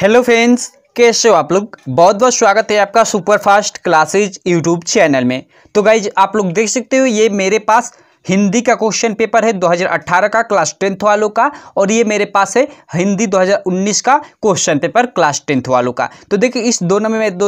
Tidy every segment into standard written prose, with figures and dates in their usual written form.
Hello friends, कैसे हो आप लोग। बहुत बहुत स्वागत है आपका super fast classes YouTube channel में। तो गाइज आप लोग देख सकते हो ये मेरे पास हिंदी का क्वेश्चन पेपर है 2018 का क्लास 10th वालों का, और ये मेरे पास है हिंदी 2019 का क्वेश्चन पेपर क्लास 10th वालों का। तो देखिए इस दोनों में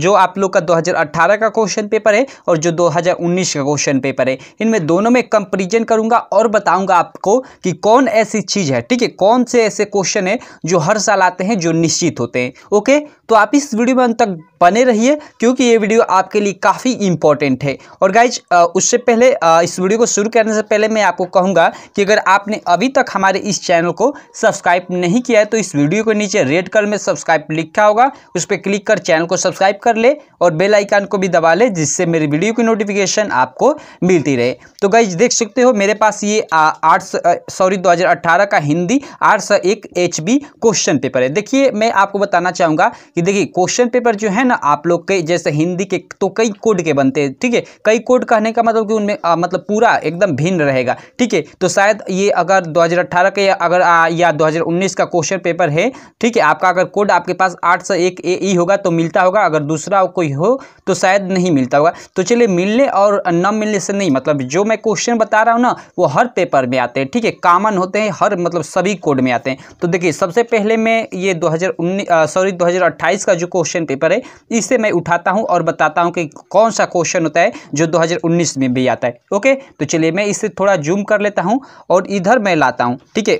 जो आप लोग का 2018 का क्वेश्चन पेपर है और जो 2019 का क्वेश्चन पेपर है, इनमें दोनों में कंपैरिजन करूंगा और बताऊंगा आपको कि कौन ऐसी चीज़ है, ठीक है, कौन से ऐसे क्वेश्चन है जो हर साल आते हैं, जो निश्चित होते हैं। ओके, तो आप इस वीडियो में अंत तक बने रहिए क्योंकि ये वीडियो आपके लिए काफ़ी इंपॉर्टेंट है। और गाइज उससे पहले, इस वीडियो को शुरू करने से पहले मैं आपको कहूंगा कि अगर आपने अभी तक हमारे इस चैनल को सब्सक्राइब नहीं किया है तो इस वीडियो के नीचे रेड कलर में सब्सक्राइब लिखा होगा, उस पर क्लिक कर चैनल को सब्सक्राइब कर ले और बेल आइकन को भी दबा ले, जिससे मेरी वीडियो की नोटिफिकेशन आपको मिलती रहे। तो गाइज देख सकते हो मेरे पास ये 2018 का हिंदी 801 HB क्वेश्चन पेपर है। देखिए मैं आपको बताना चाहूँगा कि देखिए क्वेश्चन पेपर जो है ना आप लोग के, जैसे हिंदी के तो कई कोड के बनते हैं, ठीक है। कई कोड कहने का मतलब कि उनमें मतलब पूरा एकदम भिन्न रहेगा, ठीक है। तो शायद ये अगर 2018 के अगर या 2019 का क्वेश्चन पेपर है, ठीक है, आपका अगर कोड आपके पास 801 AE होगा तो मिलता होगा, अगर दूसरा कोई हो तो शायद नहीं मिलता होगा। तो चलिए मिलने और न मिलने से नहीं, मतलब जो मैं क्वेश्चन बता रहा हूँ ना वो हर पेपर में आते हैं, ठीक है, कॉमन होते हैं, हर मतलब सभी कोड में आते हैं। तो देखिए सबसे पहले मैं ये 2028 का जो क्वेश्चन पेपर है इसे मैं उठाता हूँ और बताता हूँ कि कौन सा क्वेश्चन होता है जो 2019 में भी आता है। ओके, तो चलिए मैं इसे थोड़ा जूम कर लेता हूं और इधर मैं लाता हूं, ठीक है,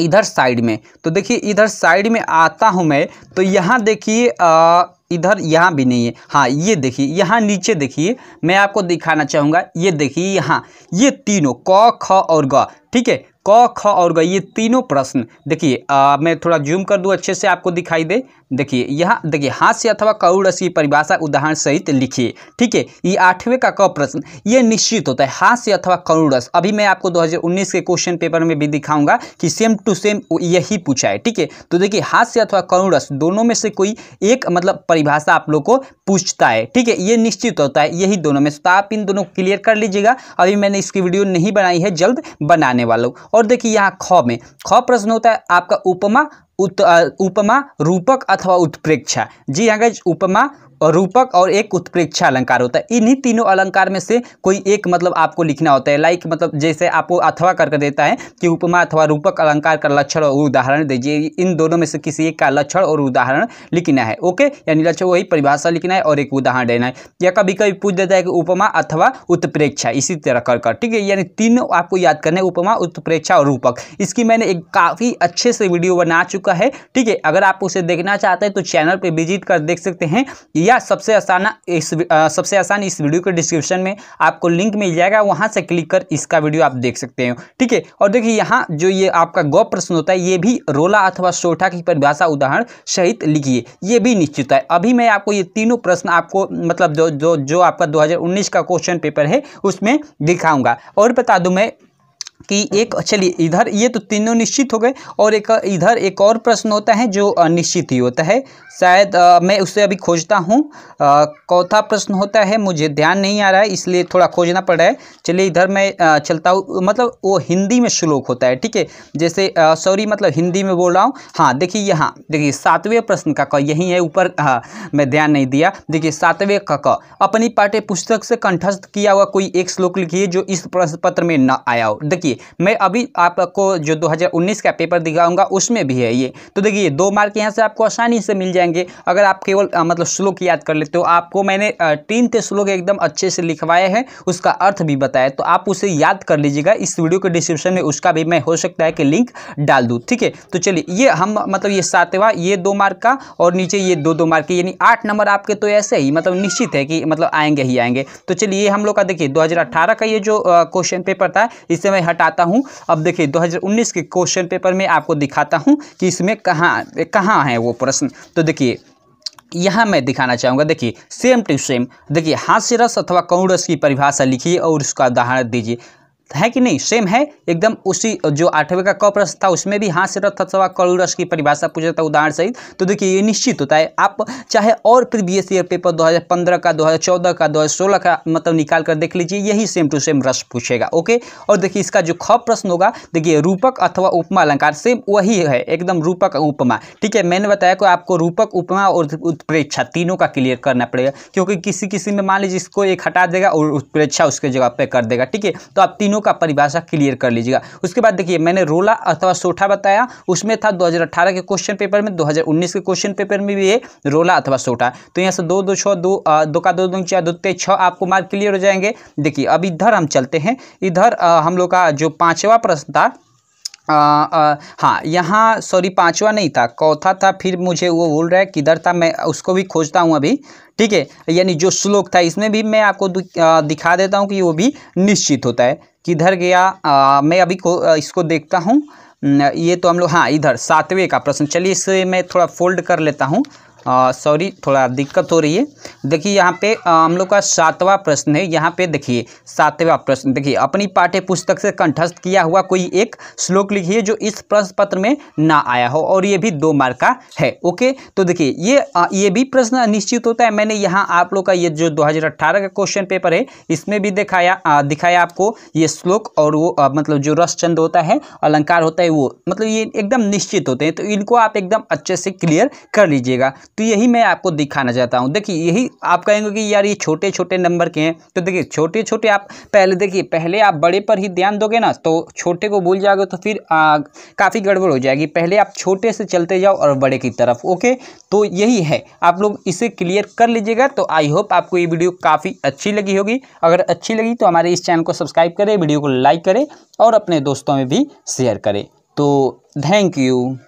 इधर साइड में। तो देखिए इधर साइड में आता हूं मैं, तो यहाँ देखिए इधर, यहाँ भी नहीं है, हाँ ये देखिए, यहाँ नीचे देखिए, मैं आपको दिखाना चाहूँगा, ये देखिए यहाँ, ये तीनों क ख और ग, ठीक है, क ख और ग, ये तीनों प्रश्न। देखिए मैं थोड़ा जूम कर दूँ अच्छे से आपको दिखाई दे। देखिए यहाँ देखिए, हाथ से अथवा करोड़स की परिभाषा उदाहरण सहित लिखिए, ठीक है। ये 8वें का क प्रश्न, ये निश्चित होता है, हाथ से अथवा करोड़स। अभी मैं आपको 2019 के क्वेश्चन पेपर में भी दिखाऊंगा कि सेम टू सेम यही पूछा है, ठीक है। तो देखिए हाथ से अथवा करोड़स दोनों में से कोई एक मतलब परिभाषा आप लोग को पूछता है, ठीक है, ये निश्चित होता है, यही दोनों में। तो आप इन दोनों क्लियर कर लीजिएगा। अभी मैंने इसकी वीडियो नहीं बनाई है, जल्द बनाने वालों। और देखिए यहाँ ख में, ख प्रश्न होता है आपका उपमा उपमा, रूपक अथवा उत्प्रेक्षा। जी हाँ गाइज, उपमा और रूपक और एक उत्प्रेक्षा अलंकार होता है। इन्हीं तीनों अलंकार में से कोई एक मतलब आपको लिखना होता है। लाइक मतलब जैसे आपको अथवा करके देता है कि उपमा अथवा रूपक अलंकार का लक्षण और उदाहरण दीजिए, इन दोनों में से किसी एक का लक्षण और उदाहरण लिखना है। ओके, यानी लक्षण वही परिभाषा लिखना है और एक उदाहरण देना है, या कभी कभी पूछ देता है कि उपमा अथवा उत्प्रेक्षा, इसी तरह कर, ठीक है। यानी तीनों आपको याद करना है, उपमा, उत्प्रेक्षा और रूपक। इसकी मैंने एक काफ़ी अच्छे से वीडियो बना चुका है, ठीक है। अगर आप उसे देखना चाहते हैं तो चैनल पर विजिट कर देख सकते हैं, या सबसे आसान इस वीडियो के डिस्क्रिप्शन में आपको लिंक मिल जाएगा, वहां से क्लिक कर इसका वीडियो आप देख सकते हो, ठीक है। और देखिए यहाँ जो ये आपका ग प्रश्न होता है, ये भी रोला अथवा सोठा की परिभाषा उदाहरण सहित लिखिए, ये भी निश्चित है। अभी मैं आपको ये तीनों प्रश्न आपको मतलब जो आपका 2019 का क्वेश्चन पेपर है उसमें दिखाऊंगा। और बता दूं मैं कि एक, चलिए इधर ये तो तीनों निश्चित हो गए, और एक इधर एक और प्रश्न होता है जो निश्चित ही होता है, शायद मैं उससे अभी खोजता हूँ। चौथा प्रश्न होता है, मुझे ध्यान नहीं आ रहा है इसलिए थोड़ा खोजना पड़ रहा है। चलिए इधर मैं चलता हूँ, मतलब वो हिंदी में श्लोक होता है, ठीक है, जैसे सॉरी मतलब हिंदी में बोल रहा हूँ। हाँ देखिए यहाँ देखिए 7वें प्रश्न का क, यही है ऊपर, हाँ मैं ध्यान नहीं दिया। देखिए 7वें का क, अपनी पाठ्य पुस्तक से कंठस्थ किया हुआ कोई एक श्लोक लिखिए जो इस प्रश्न पत्र में न आया हो। देखिए मैं अभी आपको जो 2019 का पेपर दिखाऊंगा उसमें भी है ये। तो देखिए 2 मार्क यहाँ से आपको आसानी से मिल जाएंगे अगर आप केवल मतलब श्लोक याद कर लेते हो। आपको मैंने 3 श्लोक एकदम अच्छे से लिखवाए हैं, उसका अर्थ भी बताया, तो आप उसे याद कर लीजिएगा। इस वीडियो के डिस्क्रिप्शन में उसका भी मैं हो सकता है कि लिंक डाल दूँ, ठीक है। तो चलिए ये हम मतलब ये 7वां, ये 2 मार्क का, और नीचे ये 2 मार्क के, यानी 8 नंबर आपके तो ऐसे ही मतलब निश्चित है कि मतलब आएंगे ही आएंगे। तो चलिए ये हम लोग का देखिए 2018 का ये जो क्वेश्चन पेपर था इसे मैं हटाता हूं। अब देखिए 2019 के क्वेश्चन पेपर में आपको दिखाता हूं कि इसमें कहाँ है वो प्रश्न। तो देखिए यहाँ मैं दिखाना चाहूँगा, देखिए सेम टू सेम। देखिए हास्यरस अथवा करुणरस की परिभाषा लिखिए और उसका उदाहरण दीजिए। है कि नहीं, सेम है एकदम। उसी जो आठवें का क प्रश्न था उसमें भी हाथ से रथ तत्सवा कलु रस की परिभाषा पूछा था उदाहरण सहित। तो देखिए ये निश्चित होता है, आप चाहे और प्रीवियस ईयर पेपर 2015 का, 2014 का, 2016 का मतलब निकाल कर देख लीजिए, यही सेम टू सेम रस पूछेगा। ओके, और देखिए इसका जो ख प्रश्न होगा, देखिए रूपक अथवा उपमा अलंकार सेम वही है एकदम, रूपक उपमा। ठीक है, मैंने बताया कि आपको रूपक उपमा और उत्प्रेक्षा तीनों का क्लियर करना पड़ेगा, क्योंकि किसी किसी में मान लीजिए इसको एक हटा देगा और उत्प्रेक्षा उसके जगह पे कर देगा। ठीक है, तो आप तीनों का परिभाषा क्लियर कर लीजिएगा। उसके बाद देखिए मैंने रोला अथवा सोठा बताया, उसमें था 2018 के क्वेश्चन पेपर में, 2019 के क्वेश्चन पेपर में भी ये रोला अथवा सोठा। तो यहाँ से दो दो छः, दो का दो दो चार, दो ते छः, आपको मार्क क्लियर हो जाएंगे। देखिए अब इधर हम चलते हैं, इधर हम लोग का जो पाँचवा प्रश्न था, हाँ यहाँ सॉरी पाँचवा नहीं था, चौथा था, फिर मुझे वो भूल रहा है किधर था, मैं उसको भी खोजता हूँ अभी। ठीक है, यानी जो श्लोक था इसमें भी मैं आपको दिखा देता हूँ कि वो भी निश्चित होता है, किधर गया मैं अभी इसको देखता हूँ। ये तो हम लोग, हाँ इधर सातवें का प्रश्न, चलिए इसे मैं थोड़ा फोल्ड कर लेता हूँ, सॉरी थोड़ा दिक्कत हो रही है। देखिए यहाँ पे हम लोग का सातवां प्रश्न है, यहाँ पे देखिए सातवां प्रश्न, देखिए अपनी पाठ्य पुस्तक से कंठस्थ किया हुआ कोई एक श्लोक लिखिए जो इस प्रश्न पत्र में ना आया हो, और ये भी 2 मार्क का है। ओके, तो देखिए ये भी प्रश्न निश्चित होता है। मैंने यहाँ आप लोग का ये जो 2018 का क्वेश्चन पेपर है इसमें भी दिखाया आपको ये श्लोक, और वो मतलब जो रस छंद होता है, अलंकार होता है, वो मतलब ये एकदम निश्चित होते हैं, तो इनको आप एकदम अच्छे से क्लियर कर लीजिएगा। तो यही मैं आपको दिखाना चाहता हूँ। देखिए यही आप कहेंगे कि यार ये छोटे छोटे नंबर के हैं, तो देखिए छोटे छोटे आप पहले देखिए, पहले आप बड़े पर ही ध्यान दोगे ना तो छोटे को भूल जाओगे तो फिर काफ़ी गड़बड़ हो जाएगी। पहले आप छोटे से चलते जाओ और बड़े की तरफ। ओके, तो यही है, आप लोग इसे क्लियर कर लीजिएगा। तो आई होप आपको ये वीडियो काफ़ी अच्छी लगी होगी। अगर अच्छी लगी तो हमारे इस चैनल को सब्सक्राइब करें, वीडियो को लाइक करें और अपने दोस्तों में भी शेयर करें। तो थैंक यू।